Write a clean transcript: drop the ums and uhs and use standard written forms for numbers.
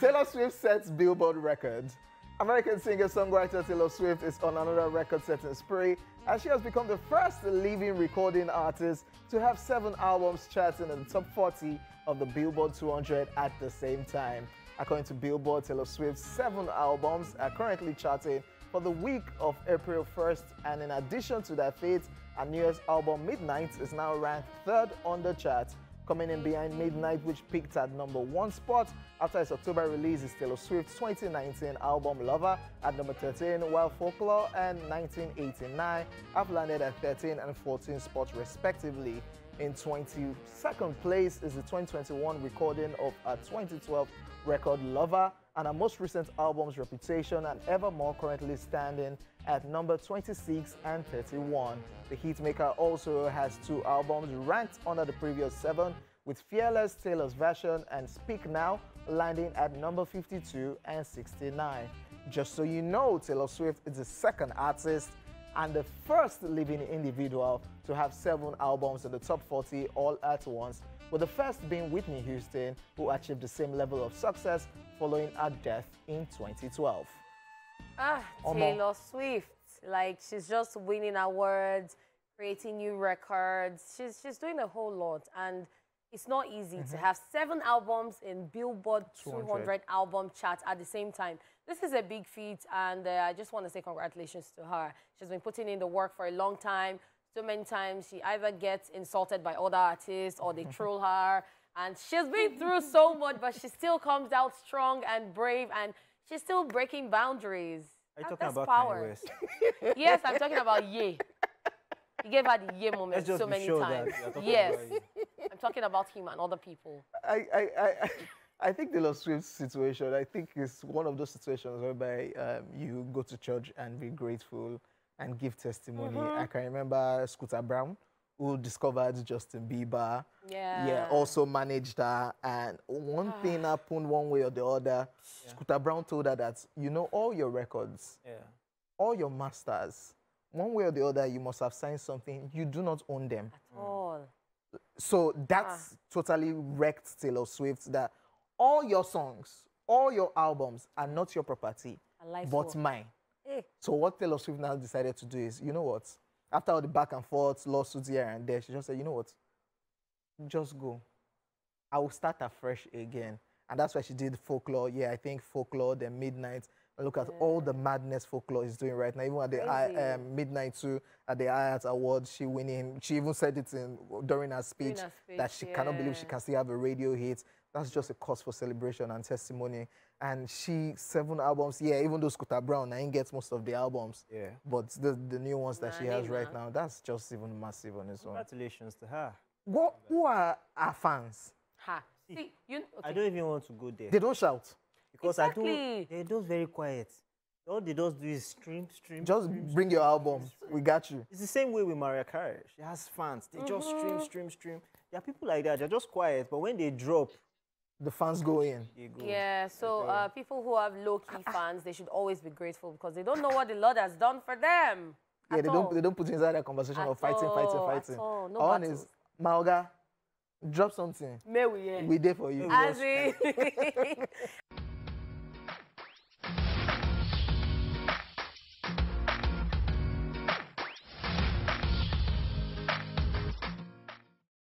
Taylor Swift sets Billboard record. American singer-songwriter Taylor Swift is on another record-setting spree, as she has become the first living recording artist to have 7 albums charting in the top 40 of the Billboard 200 at the same time. According to Billboard, Taylor Swift's 7 albums are currently charting for the week of April 1st, and in addition to that feat, her newest album, Midnights, is now ranked 3rd on the chart. Coming in behind Midnight, which peaked at #1 spot after its October release, is Taylor Swift's 2019 album Lover at #13, while Folklore and 1989 have landed at 13 and 14 spots respectively. In 22nd place is the 2021 recording of her 2012 record Lover, and her most recent albums Reputation and Evermore currently standing at #26 and 31. The hitmaker also has 2 albums ranked under the previous 7, with Fearless, Taylor's Version, and Speak Now landing at #52 and 69. Just so you know, Taylor Swift is the second artist and the first living individual to have 7 albums in the top 40 all at once, with the first being Whitney Houston, who achieved the same level of success following her death in 2012. Taylor Swift, like, she's just winning awards, creating new records. She's doing a whole lot, and it's not easy to have 7 albums in Billboard 200 album chart at the same time. This is a big feat, and I just want to say congratulations to her. She's been putting in the work for a long time. So many times she either gets insulted by other artists or they troll her, and she's been through so much, but she still comes out strong and brave, and she's still breaking boundaries. Are you talking about power? Yes, I'm talking about Ye. He gave her the Ye moment so many times. Yes, I'm talking about him and other people. I think Taylor Swift's situation, I think, is one of those situations whereby you go to church and be grateful and give testimony. I can remember Scooter Braun, who discovered Justin Bieber. Yeah. Yeah, also managed her. And one thing happened one way or the other. Yeah. Scooter Braun told her that, you know, all your records, all your masters, one way or the other, you must have signed something. You do not own them. At all. So that's totally wrecked Taylor Swift, that all your songs, all your albums are not your property, but mine. So what Taylor Swift now decided to do is, you know what? After all the back and forth, lawsuits here and there, she just said, you know what? Just go. I will start afresh again. And that's why she did Folklore. Yeah, I think Folklore, then Midnight. Look at all the madness Folklore is doing right now. Even at the Midnight 2, at the IAT Awards, she winning. She even said it during her speech that she cannot believe she can still have a radio hit. That's just a cause for celebration and testimony. And she, 7 albums, even though Scooter Braun, I didn't get most of the albums. Yeah. But the new ones that she has right now, that's just even massive on its own. Congratulations to her. Who are our fans? See, I don't even want to go there. They don't shout. Because they're just very quiet. All they just do is stream. Just bring your album. We got you. It's the same way with Mariah Carey. She has fans. They just stream. There are people like that. They're just quiet. But when they drop, the fans go in. Yeah, so people who have low-key fans, they should always be grateful, because they don't know what the Lord has done for them. Yeah, they don't put inside that conversation of fighting. No one is, Maoga, drop something. May we did for you. As